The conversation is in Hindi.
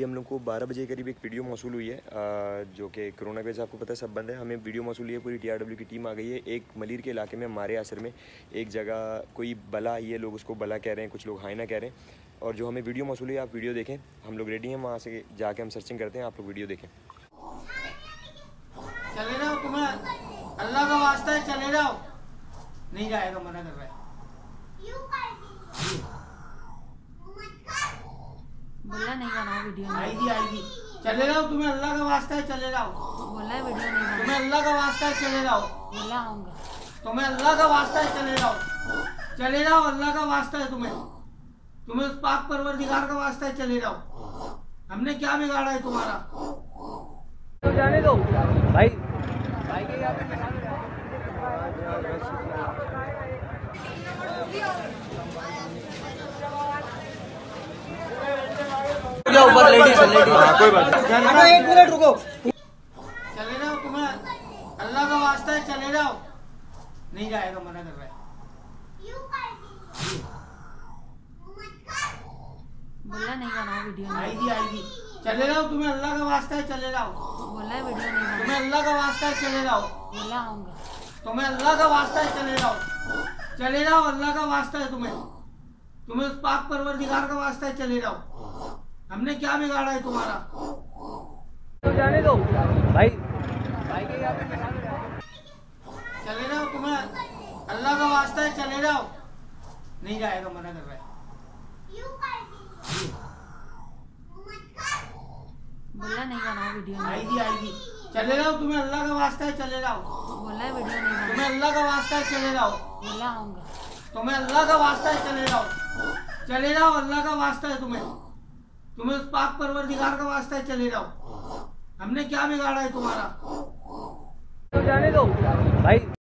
हम लोग को 12 बजे करीब एक वीडियो मौसूल हुई है जो कि कोरोना के वजह आपको पता है सब बंद है। हमें वीडियो मौसूल हुई है, पूरी TRW की टीम आ गई है। एक मलीर के इलाके में हमारे आसर में एक जगह कोई बला आई है, लोग उसको बला कह रहे हैं, कुछ लोग हाइना कह रहे हैं। और जो हमें वीडियो मौसूल हुई है, आप वीडियो देखें, हम लोग रेडी हैं, वहाँ से जाके हम सर्चिंग करते हैं, आप लोग वीडियो देखें। चले जाओ, तुम्हें अल्लाह का वास्ता है, चले जाओ, नहीं जाएगा, मना कर रहा है, बोला नहीं बनाओ वीडियो, आएगी चले जाओ, तुम्हें अल्लाह का वास्ता है, चले जाओ, बोला वीडियो नहीं बनाओ, तुम्हें अल्लाह का वास्ता है, चले जाओ, बोला आऊंगा, तुम्हें अल्लाह का वास्ता है, चले जाओ, चले जाओ, अल्लाह का वास्ता है, तुम्हें उस पाक परवरदिगार का वास्ता है, चले जाओ, हमने क्या बिगाड़ा है तुम्हारा, तो जाने दो भाई, भाई के यहाँ ऊपर कोई बात नहीं, एक मिनट रुको, चले जाओ, तुम्हें अल्लाह का वास्ता है, चले जाओ, नहीं जाएगा, मना कर रहा है, बोला नहीं बनाओ वीडियो, आएगी चले जाओ, तुम्हें अल्लाह का वास्ता है, चले जाओ, बोला वीडियो नहीं बनाओ, तुम्हें अल्लाह का वास्ता है, चले जाओ, बोला आऊंगा, तुम्हें अल्लाह का वास्ता है, चले जाओ, चले जाओ, अल्लाह का वास्ता है, तुम्हें उस पाक परवरदिगार का वास्ता है, चले जाओ, हमने क्या बिगाड़ा है तुम्हारा, तो जाने दो भाई, भाई के यहाँ पे चले जाओ, तुम्हें अल्लाह का वास्ता है, चले जाओ, नहीं जाएगा, मना कर रहा है, बोला नहीं बनाओ वीडियो, आएगी चले जाओ, तुम्हें अल्लाह का वास्ता है, चले जाओ, बोला वीडियो नहीं बनाओ, तुम्हें अल्लाह का वास्ता है, चले जाओ, बोला आऊंगा, तुम्हें अल्लाह का वास्ता है, चले जाओ, चले जाओ, अल्लाह का वास्ता है, तुम्हें उस पाक परवरदिगार का वास्ता है, चले जाओ, हमने क्या बिगाड़ा है तुम्हारा, तो जाने दो भाई।